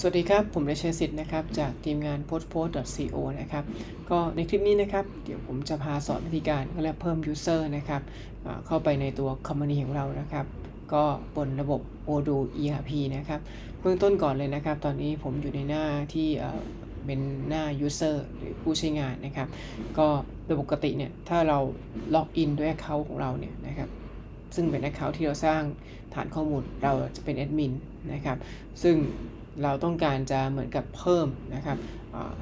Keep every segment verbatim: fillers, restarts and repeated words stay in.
สวัสดีครับผมได้ใช้สิทธิ์นะครับจากทีมงาน postpost ดอท ซี โอ นะครับก็ในคลิปนี้นะครับเดี๋ยวผมจะพาสอนวิธีการและเพิ่ม user นะครับเข้าไปในตัว company ของเรานะครับก็บนระบบ Odoo อี อาร์ พี นะครับเบื้องต้นก่อนเลยนะครับตอนนี้ผมอยู่ในหน้าที่เป็นหน้า user หรือผู้ใช้งานนะครับก็โดยปกติเนี่ยถ้าเราล็อกอินด้วย account ของเราเนี่ยนะครับซึ่งเป็น account ที่เราสร้างฐานข้อมูลเราจะเป็น admin นะครับซึ่งเราต้องการจะเหมือนกับเพิ่มนะครับ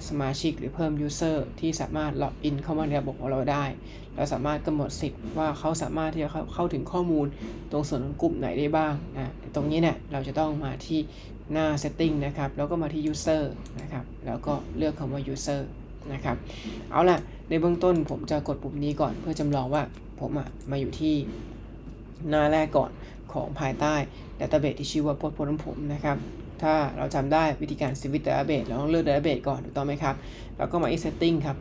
สมาชิกหรือเพิ่ม user ที่สามารถล็อกอินเข้ามาในระบบของเราได้เราสามารถกำหนดสิทธิ์ว่าเขาสามารถที่จะเข้าถึงข้อมูลตรงส่วนของกลุ่มไหนได้บ้างนะตรงนี้เนี่ยเราจะต้องมาที่หน้า setting นะครับแล้วก็มาที่ user นะครับแล้วก็เลือกคำว่า user นะครับเอาล่ะในเบื้องต้นผมจะกดปุ่มนี้ก่อนเพื่อจำลองว่าผมมาอยู่ที่หน้าแรกก่อนของภายใต้ database ที่ชื่อว่า postpost ของผมนะครับถ้าเราจำได้วิธีการ select database เราต้องเลือก database ก่อนถูกต้องไหมครับแล้วก็มาที่ setting ครับ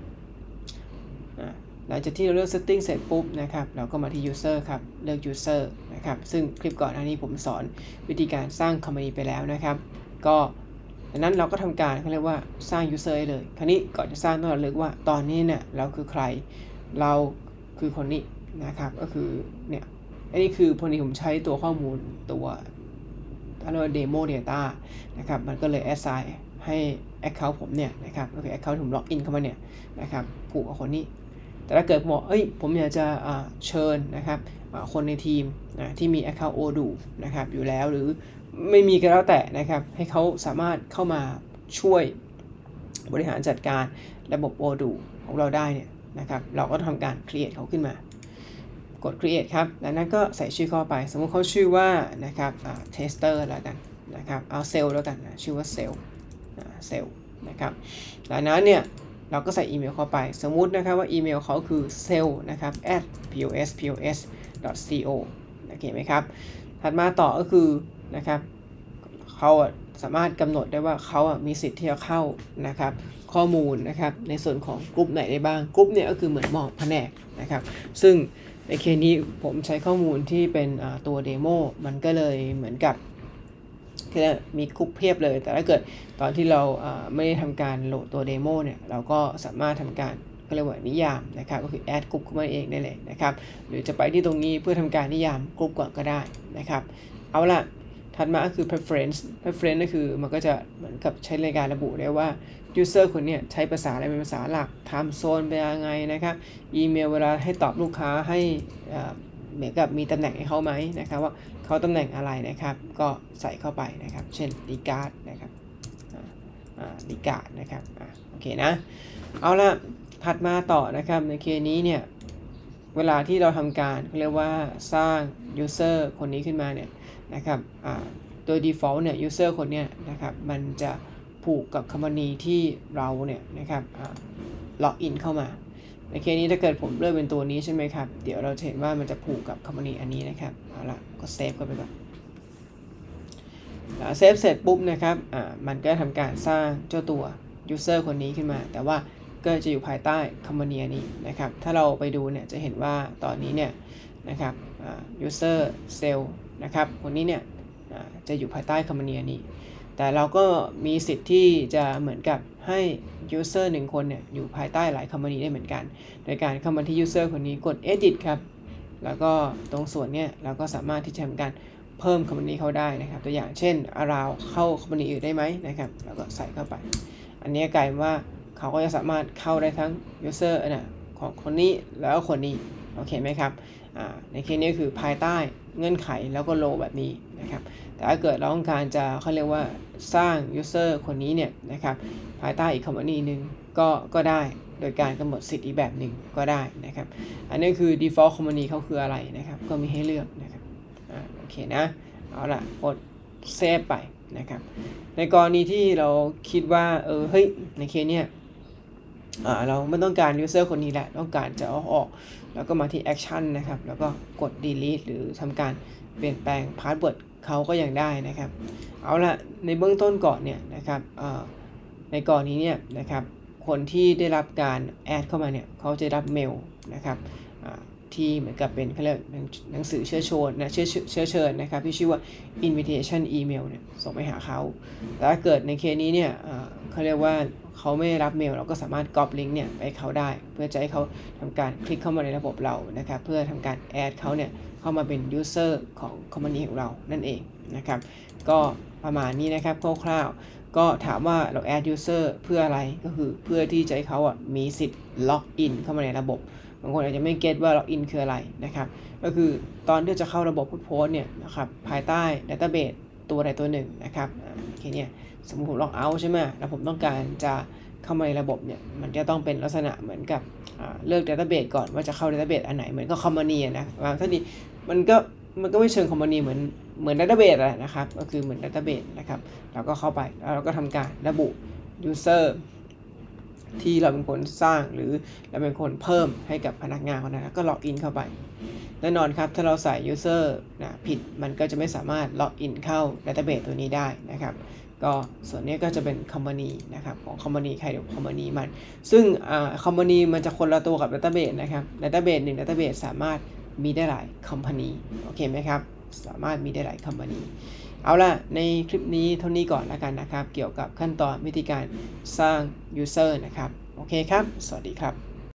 หลังจากที่เราเลือก setting เสร็จปุ๊บนะครับเราก็มาที่ user ครับเลือก user นะครับซึ่งคลิปก่อนอันนี้ผมสอนวิธีการสร้าง company ไปแล้วนะครับก็ดังนั้นเราก็ทำการเขาเรียกว่าสร้าง user เลยคราวนี้ก่อนจะสร้างต้องระลึกว่าตอนนี้เนี่ยเราคือใครเราคือคนนี้นะครับก็คือเนี่ยอันนี้คือพอดีผมใช้ตัวข้อมูลตัวเรียกว่า demo data นะครับมันก็เลย assign ให้ account ผมเนี่ยนะครับก็คือ account ผมล็อกอินเข้ามาเนี่ยนะครับผูกกับคนนี้แต่ถ้าเกิดบอกเอ้ยผมอยากจะเชิญนะครับคนในทีมนะที่มี account Odoo นะครับอยู่แล้วหรือไม่มีก็แล้วแต่นะครับให้เขาสามารถเข้ามาช่วยบริหารจัดการระบบ Odoo ของเราได้เนี่ยนะครับเราก็ทำการ create เขาขึ้นมากด create ครับแล้วนั้นก็ใส่ชื่อเข้าไปสมมุติเขาชื่อว่านะครับ tester แล้วกันนะครับเอา cell แล้วกันนะชื่อว่า cell cell นะครับแล้วนั้นเนี่ยเราก็ใส่อีเมลเข้าไปสมมุตินะครับว่าอีเมลเขาคือ cell นะครับ แอท โพสต์ โพสต์ ดอท ซี โอ โอเคไหมครับถัดมาต่อก็คือนะครับเขาสามารถกำหนดได้ว่าเขามีสิทธิ์ที่จะเข้านะครับข้อมูลนะครับในส่วนของกลุ่มไหนได้บ้างกลุ่มเนี่ยก็คือเหมือนหมอกแผนกนะครับซึ่งในเคสนี้ผมใช้ข้อมูลที่เป็นตัวเดโมมันก็เลยเหมือนกับมีกรุ๊ปเพียบเลยแต่ถ้าเกิดตอนที่เราไม่ได้ทำการโหลดตัวเดโมเนี่ยเราก็สามารถทำการก็เรียกว่านิยามนะครับก็คือแอดกรุ๊ปเข้ามาเองได้เลยนะครับหรือจะไปที่ตรงนี้เพื่อทำการนิยามกรุ๊ปก่อนก็ได้นะครับเอาละถัดมาก็คือ preference preference ก็คือมันก็จะเหมือนกับใช้ในการระบุได้ว่า user คนนี้ใช้ภาษาอะไรเป็นภาษาหลัก time zone เป็นยังไงนะครับอีเมลเวลาให้ตอบลูกค้าให้เหมือนกับมีตำแหน่งให้เขาไหมนะครับว่าเขาตำแหน่งอะไรนะครับก็ใส่เข้าไปนะครับเช่น regard นะครับ regard นะครับโอเคนะเอาละถัดมาต่อนะครับในเคสนี้เนี่ยเวลาที่เราทำการเขาเรียกว่าสร้าง user คนนี้ขึ้นมาเนี่ยนะครับโดย default เนี่ย user คนเนี้ยนะครับมันจะผูกกับ company ที่เราเนี่ยนะครับล็อกอินเข้ามาในเคสนี้ถ้าเกิดผมเลือกเป็นตัวนี้ใช่ไหมครับเดี๋ยวเราจะเห็นว่ามันจะผูกกับ company อันนี้นะครับเอาละก็เซฟกันไปก่อนเซฟเสร็จปุ๊บนะครับมันก็ทำการสร้างเจ้าตัว user คนนี้ขึ้นมาแต่ว่าก็จะอยู่ภายใต้ company อันนี้นะครับถ้าเราไปดูเนี่ยจะเห็นว่าตอนนี้เนี่ยนะครับ user cellนะครับคนนี้เนี่ยจะอยู่ภายใต้ company นี้แต่เราก็มีสิทธิ์ที่จะเหมือนกับให้ user หนึ่งคนเนี่ยอยู่ภายใต้หลาย company ได้เหมือนกันโดยการเข้ามาที่ user คนนี้กด edit ครับแล้วก็ตรงส่วนเนี่ยเราก็สามารถที่จะทำการเพิ่ม company เข้าได้นะครับตัวอย่างเช่น around เข้า company อื่นได้ไหมนะครับแล้วก็ใส่เข้าไปอันนี้กลายว่าเขาก็จะสามารถเข้าได้ทั้ง user นะของคนนี้แล้วก็คนนี้โอเคไหมครับในเคสนี้คือภายใต้เงื่อนไขแล้วก็โลแบบนี้นะครับแต่ถ้าเกิดเราต้องการจะเขาเรียกว่าสร้าง user คนนี้เนี่ยนะครับภายใต้อีก company นึงก็ก็ได้โดยการกำหนดสิทธิ์อีกแบบหนึ่งก็ได้นะครับอันนี้คือ default company เขาคืออะไรนะครับก็มีให้เลือกนะครับโอเคนะเอาล่ะกดเซฟไปนะครับในกรณีที่เราคิดว่าเออเฮ้ยในเคสเนี้ยเราไม่ต้องการ user คนนี้แหละต้องการจะเอาออกแล้วก็มาที่ action นะครับแล้วก็กด delete หรือทำการเปลี่ยนแปลง password เขาก็ยังได้นะครับเอาละในเบื้องต้นก่อนเนี่ยนะครับในก่อนนี้เนี่ยนะครับคนที่ได้รับการ add เข้ามาเนี่ยเขาจะรับเมลนะครับ ที่เหมือนกับเป็นเขาเรียกหนังสือเชื้อเชิญนะเชื้อเชื้อเชิญนะครับที่ชื่อว่า invitation email เนี่ยส่งไปหาเขาแล้วเกิดในเคสนี้เนี่ยเขาเรียกว่าเขาไม่รับเมลเราก็สามารถ copy link เนี่ยไปเขาได้เพื่อจะให้เขาทำการคลิกเข้ามาในระบบเรานะครับเพื่อทำการ add เขาเนี่ยเข้ามาเป็น user ของ company ของเรานั่นเองนะครับก็ประมาณนี้นะครับคร่าวๆก็ถามว่าเรา add user เพื่ออะไรก็คือเพื่อที่จะให้เขาอ่ะมีสิทธิ์ log in เข้ามาในระบบบางคนอาจจะไม่เก็ตว่า log in คืออะไรนะครับก็คือตอนที่จะเข้าระบบ postpost เนี่ยนะครับภายใต้ database ตัวใดตัวหนึ่งนะครับแค่นี้สมมติผมล็อกเอาท์ใช่ไหมแล้วผมต้องการจะเข้ามาในระบบเนี่ยมันจะต้องเป็นลักษณะเหมือนกับเลือก database ก่อนว่าจะเข้า database อันไหนเหมือนก็ company นะบางท่านนี่มันก็มันก็ไม่เชิง company เหมือนเหมือน database แหละนะครับก็คือเหมือน database นะครับเราก็เข้าไปแล้วเราก็ทำการระบุ user ที่เราเป็นคนสร้างหรือเราเป็นคนเพิ่มให้กับพนักงานคนนั้นแล้วก็ล็อกอินเข้าไปแน่นอนครับถ้าเราใส่ user นะผิดมันก็จะไม่สามารถล็อกอินเข้า database ตัวนี้ได้นะครับก็ส่วนนี้ก็จะเป็น company นะครับของ company ใครเดี๋ยว company มันซึ่ง company มันจะคนละตัวกับ database นะครับ database หนึ่ง database สามารถมีได้หลาย company โอเคไหมครับสามารถมีได้หลาย company เอาล่ะในคลิปนี้เท่านี้ก่อนแล้วกันนะครับเกี่ยวกับขั้นตอนวิธีการสร้าง user นะครับโอเคครับสวัสดีครับ